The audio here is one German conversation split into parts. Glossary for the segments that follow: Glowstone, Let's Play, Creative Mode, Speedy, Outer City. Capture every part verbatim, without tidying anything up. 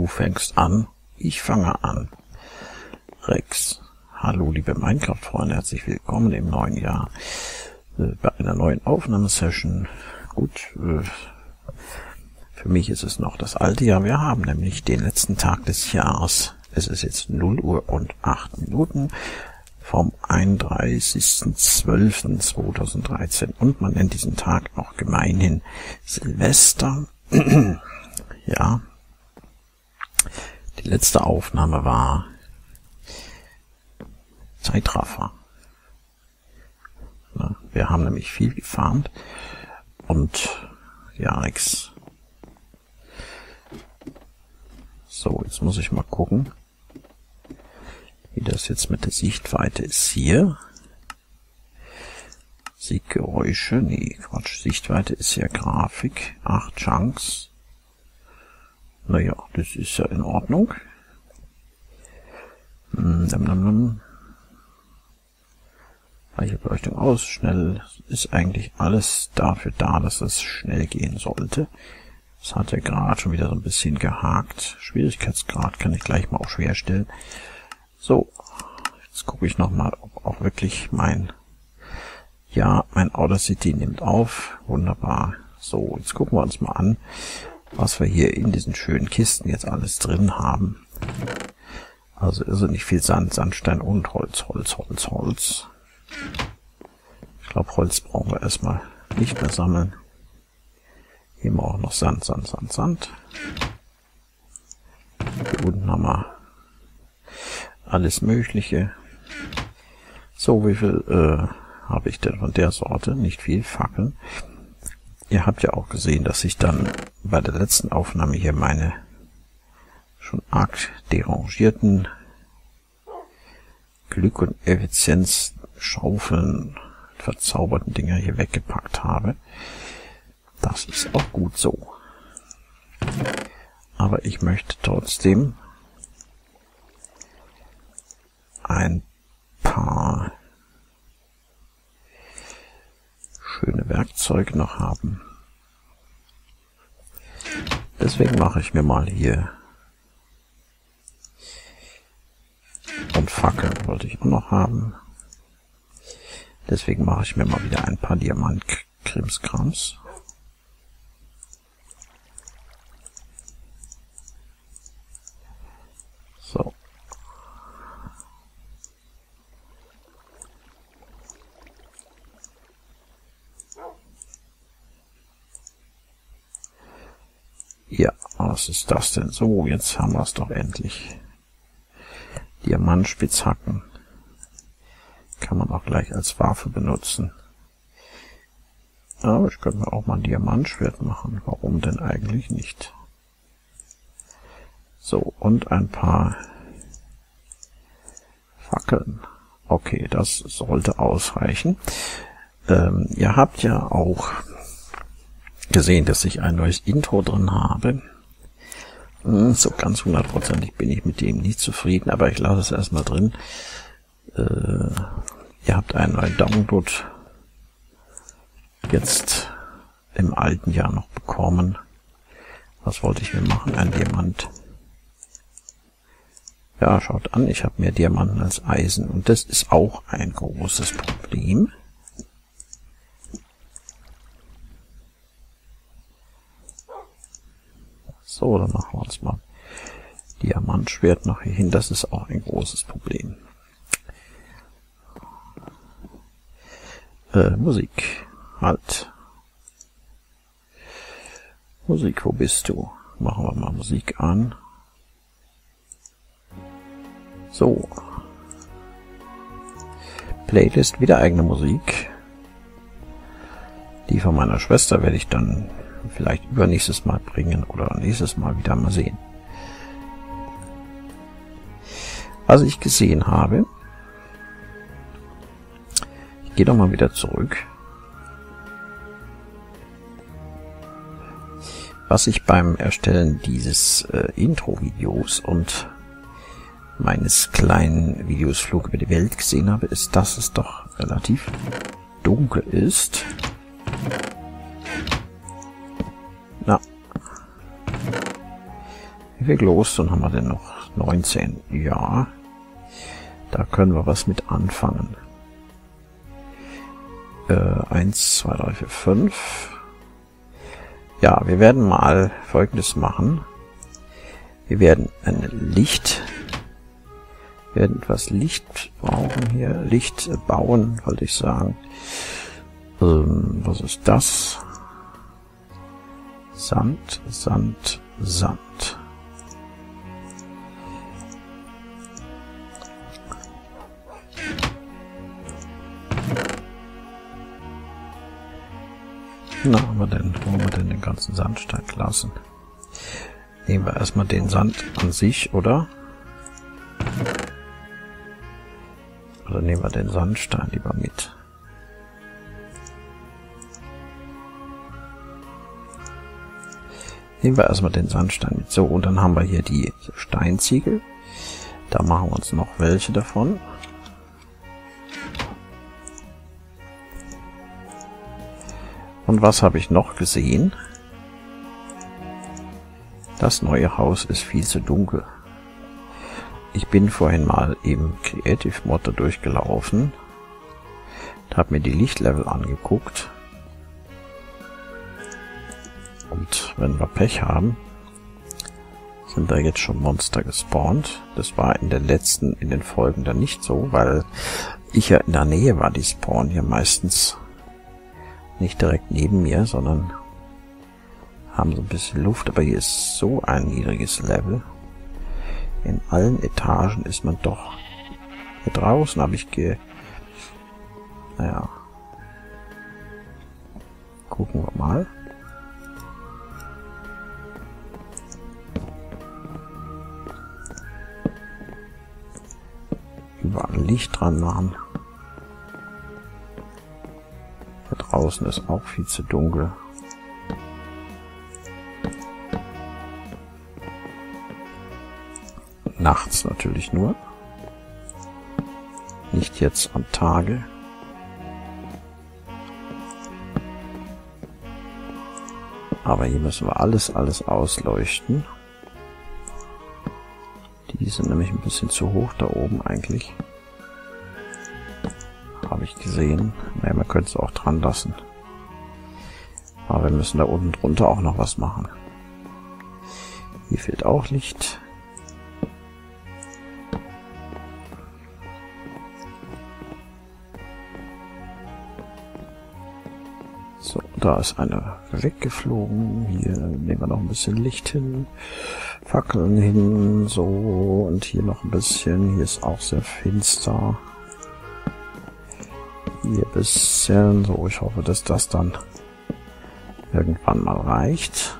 Du fängst an, ich fange an. Rex. Hallo liebe Minecraft-Freunde, herzlich willkommen im neuen Jahr äh, bei einer neuen Aufnahmesession. Gut, äh, für mich ist es noch das alte Jahr. Wir haben nämlich den letzten Tag des Jahres. Es ist jetzt null Uhr und acht Minuten vom einunddreißigsten zwölften zweitausenddreizehn und man nennt diesen Tag auch gemeinhin Silvester. Ja, die letzte Aufnahme war Zeitraffer. Na, wir haben nämlich viel gefarmt und ja, nix. So, jetzt muss ich mal gucken, wie das jetzt mit der Sichtweite ist hier. Sichtgeräusche, nee, Quatsch, Sichtweite ist ja Grafik, acht Chunks. Naja, das ist ja in Ordnung. Weiche Beleuchtung aus, schnell, ist eigentlich alles dafür da, dass es schnell gehen sollte. Das hat ja gerade schon wieder so ein bisschen gehakt. Schwierigkeitsgrad kann ich gleich mal auf schwer stellen. So, jetzt gucke ich nochmal, ob auch wirklich mein, ja, mein Outer City nimmt auf. Wunderbar. So, jetzt gucken wir uns mal an, was wir hier in diesen schönen Kisten jetzt alles drin haben. Also ist nicht viel Sand, Sandstein und Holz, Holz, Holz, Holz. Ich glaube, Holz brauchen wir erstmal nicht mehr sammeln. Hier haben wir auch noch Sand, Sand, Sand, Sand. Hier unten haben wir alles Mögliche. So, wie viel äh, habe ich denn von der Sorte? Nicht viel, Fackeln. Ihr habt ja auch gesehen, dass ich dann bei der letzten Aufnahme hier meine schon arg derangierten Glück- und Effizienzschaufeln, verzauberten Dinger hier weggepackt habe. Das ist auch gut so. Aber ich möchte trotzdem ein paar schöne Werkzeuge noch haben. Deswegen mache ich mir mal hier und Fackeln wollte ich auch noch haben. Deswegen mache ich mir mal wieder ein paar Diamant-Krimskrams. So. Ja, was ist das denn? So, jetzt haben wir es doch endlich. Diamantspitzhacken. Kann man auch gleich als Waffe benutzen. Aber ich könnte mir auch mal ein Diamantschwert machen. Warum denn eigentlich nicht? So, und ein paar Fackeln. Okay, das sollte ausreichen. Ähm, ihr habt ja auch gesehen, dass ich ein neues Intro drin habe. So ganz hundertprozentig bin ich mit dem nicht zufrieden, aber ich lasse es erstmal drin. Äh, ihr habt einen neuen Download jetzt im alten Jahr noch bekommen. Was wollte ich mir machen? Ein Diamant. Ja, schaut an, ich habe mehr Diamanten als Eisen und das ist auch ein großes Problem. So, dann machen wir uns mal Diamantschwert noch hier hin. Das ist auch ein großes Problem. Äh, Musik. Halt. Musik, wo bist du? Machen wir mal Musik an. So. Playlist, wieder eigene Musik. Die von meiner Schwester werde ich dann vielleicht übernächstes Mal bringen oder nächstes Mal wieder mal sehen. Was ich gesehen habe, ich gehe doch mal wieder zurück. Was ich beim Erstellen dieses äh, Intro-Videos und meines kleinen Videos Flug über die Welt gesehen habe, ist, dass es doch relativ dunkel ist. Wie viel Glowstone haben wir denn noch? neunzehn. Ja. Da können wir was mit anfangen. Äh, eins, zwei, drei, vier, fünf. Ja, wir werden mal Folgendes machen. Wir werden ein Licht... Wir werden etwas Licht brauchen hier. Licht bauen, wollte ich sagen. Ähm, was ist das? Sand, Sand, Sand. Na, haben wir denn, wo haben wir denn den ganzen Sandstein lassen? Nehmen wir erstmal den Sand an sich, oder? Oder nehmen wir den Sandstein lieber mit? Nehmen wir erstmal den Sandstein mit. So, und dann haben wir hier die Steinziegel. Da machen wir uns noch welche davon. Und was habe ich noch gesehen? Das neue Haus ist viel zu dunkel. Ich bin vorhin mal eben Creative Mode durchgelaufen. Habe mir die Lichtlevel angeguckt. Und wenn wir Pech haben, sind da jetzt schon Monster gespawnt. Das war in den letzten, in den Folgen dann nicht so, weil ich ja in der Nähe war, die spawnen hier meistens nicht direkt neben mir, sondern haben so ein bisschen Luft. Aber hier ist so ein niedriges Level. In allen Etagen ist man doch hier draußen, habe ich ge... Naja. Gucken wir mal. Überall Licht dran machen. Hier draußen ist auch viel zu dunkel. Nachts natürlich nur. Nicht jetzt am Tage. Aber hier müssen wir alles, alles ausleuchten. Die sind nämlich ein bisschen zu hoch da oben eigentlich. Habe ich gesehen. Naja, man könnte es auch dran lassen. Aber wir müssen da unten drunter auch noch was machen. Hier fehlt auch Licht. So, da ist einer weggeflogen. Hier nehmen wir noch ein bisschen Licht hin. Fackeln hin, so. Und hier noch ein bisschen. Hier ist auch sehr finster. Hier ein bisschen. So, ich hoffe, dass das dann irgendwann mal reicht.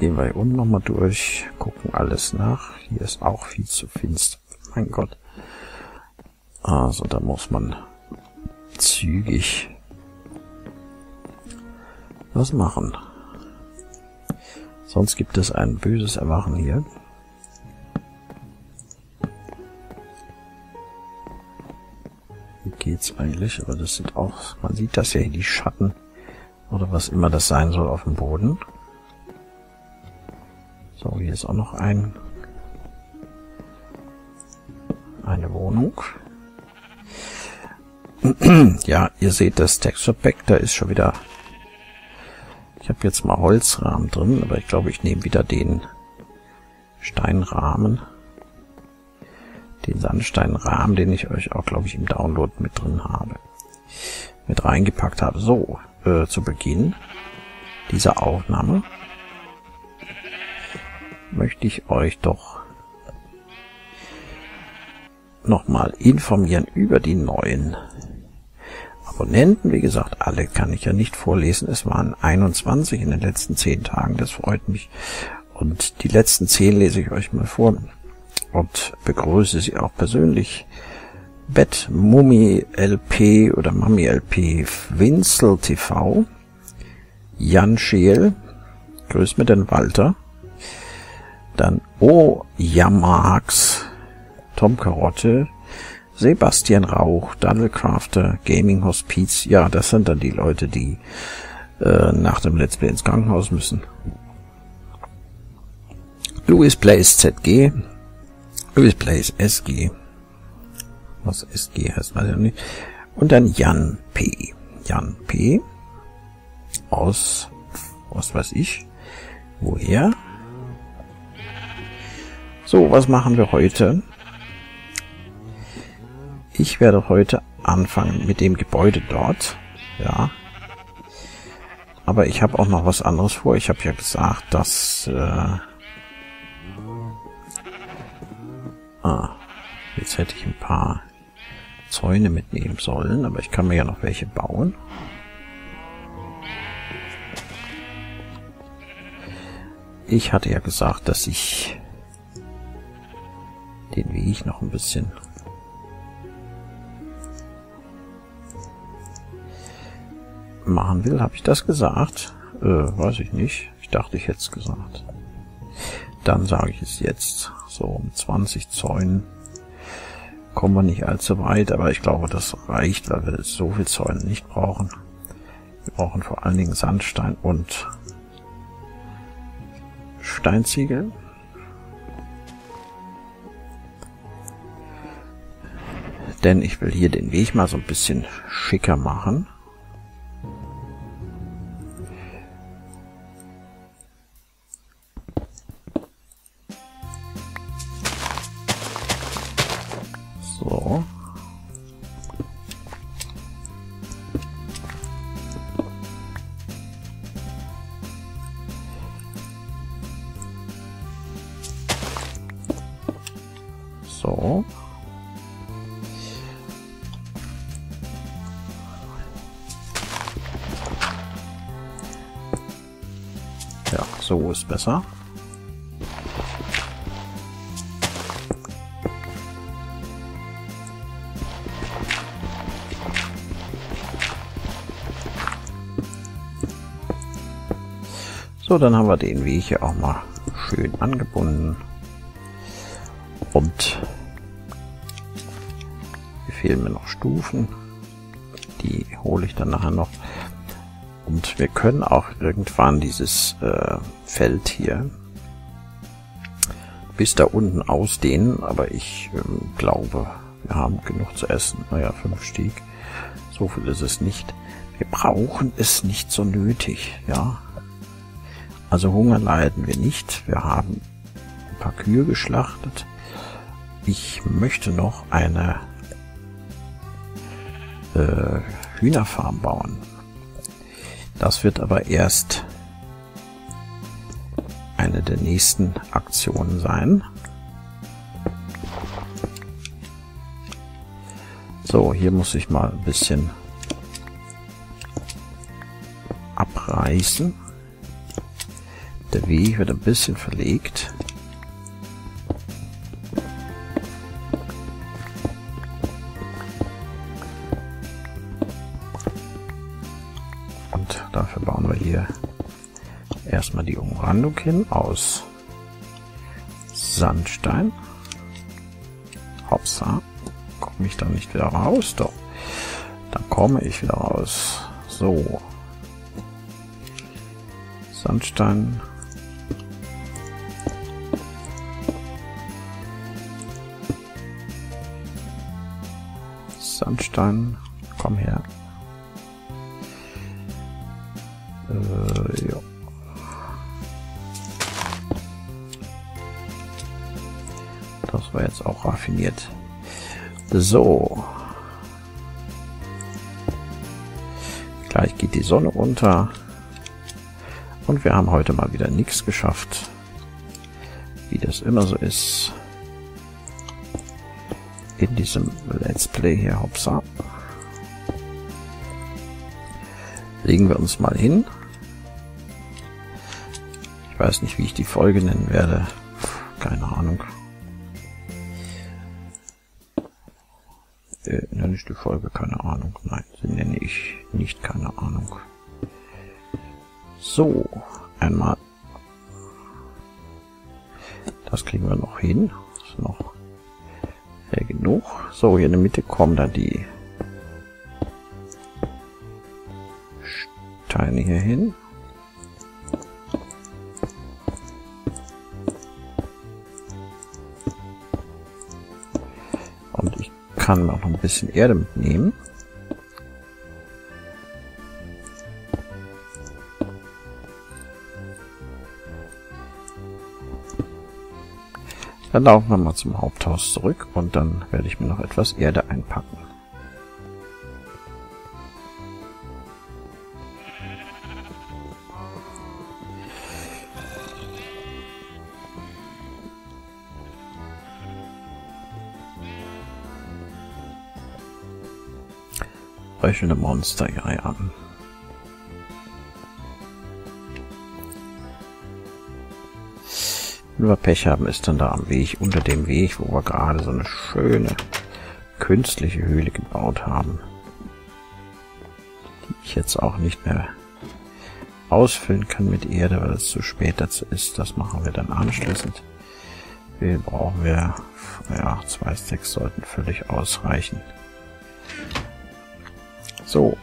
Gehen wir hier unten nochmal durch. Gucken alles nach. Hier ist auch viel zu finster. Mein Gott. Also, da muss man zügig was machen. Sonst gibt es ein böses Erwachen hier. Wie geht's eigentlich? Aber das sind auch, man sieht das ja hier, die Schatten oder was immer das sein soll auf dem Boden. So, hier ist auch noch ein eine Wohnung. Ja, ihr seht das Texture Pack, da ist schon wieder... Ich habe jetzt mal Holzrahmen drin, aber ich glaube, ich nehme wieder den Steinrahmen. Den Sandsteinrahmen, den ich euch auch, glaube ich, im Download mit drin habe. Mit reingepackt habe. So, äh, zu Beginn dieser Aufnahme möchte ich euch doch nochmal informieren über die neuen Abonnenten. Wie gesagt, alle kann ich ja nicht vorlesen. Es waren einundzwanzig in den letzten zehn Tagen. Das freut mich. Und die letzten zehn lese ich euch mal vor und begrüße sie auch persönlich. Bett, Mummi L P oder Mami L P, Winzel T V, Jan Scheel, grüß mir den Walter, dann O Yamax, Tom Karotte, Sebastian Rauch, Daniel Crafter, Gaming Hospiz, ja, das sind dann die Leute, die äh, nach dem Let's Play ins Krankenhaus müssen. Louis Plays Z G. Louis Plays S G. Was S G heißt, weiß ich nicht. Und dann Jan P. Jan P. Aus, was weiß ich, woher? So, was machen wir heute? Ich werde heute anfangen mit dem Gebäude dort. Ja. Aber ich habe auch noch was anderes vor. Ich habe ja gesagt, dass... Äh ah, jetzt hätte ich ein paar Zäune mitnehmen sollen, aber ich kann mir ja noch welche bauen. Ich hatte ja gesagt, dass ich den Weg noch ein bisschen machen will. Habe ich das gesagt? Äh, weiß ich nicht. Ich dachte, ich hätte es gesagt. Dann sage ich es jetzt. So, um zwanzig Zäunen kommen wir nicht allzu weit, aber ich glaube, das reicht, weil wir so viel Zäune nicht brauchen. Wir brauchen vor allen Dingen Sandstein und Steinziegel. Denn ich will hier den Weg mal so ein bisschen schicker machen. So. So. Ja, so ist besser. So, dann haben wir den Weg hier auch mal schön angebunden. Und hier fehlen mir noch Stufen. Die hole ich dann nachher noch. Und wir können auch irgendwann dieses äh, Feld hier bis da unten ausdehnen. Aber ich ähm, glaube, wir haben genug zu essen. Naja, fünf Stieg. So viel ist es nicht. Wir brauchen es nicht so nötig, ja. Also Hunger leiden wir nicht. Wir haben ein paar Kühe geschlachtet. Ich möchte noch eine äh, Hühnerfarm bauen. Das wird aber erst eine der nächsten Aktionen sein. So, hier muss ich mal ein bisschen abreißen. Der Weg wird ein bisschen verlegt. Und dafür bauen wir hier erstmal die Umrandung hin aus Sandstein. Hopsa, komme ich da nicht wieder raus? Doch, da komme ich wieder raus. So. Sandstein. Sandstein, komm her. Äh, ja. Das war jetzt auch raffiniert. So. Gleich geht die Sonne unter. Und wir haben heute mal wieder nichts geschafft. Wie das immer so ist. In diesem Let's Play hier, hoppsa. Legen wir uns mal hin. Ich weiß nicht, wie ich die Folge nennen werde. Keine Ahnung. Äh, nenne ich die Folge, keine Ahnung. Nein, sie nenne ich nicht, keine Ahnung. So, einmal. Das kriegen wir noch hin. Das ist noch genug. So, hier in der Mitte kommen dann die Steine hier hin. Und ich kann auch noch ein bisschen Erde mitnehmen. Dann laufen wir mal zum Haupthaus zurück und dann werde ich mir noch etwas Erde einpacken. Röchelnde Monster, ja, an. Wenn wir Pech haben, ist dann da am Weg, unter dem Weg, wo wir gerade so eine schöne künstliche Höhle gebaut haben, die ich jetzt auch nicht mehr ausfüllen kann mit Erde, weil es zu spät dazu ist. Das machen wir dann anschließend. Den brauchen wir, ja, zwei Stacks sollten völlig ausreichen. So,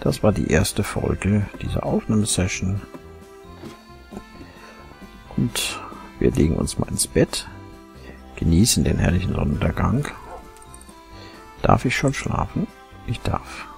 das war die erste Folge dieser Aufnahmesession. Und wir legen uns mal ins Bett, genießen den herrlichen Sonnenuntergang. Darf ich schon schlafen? Ich darf.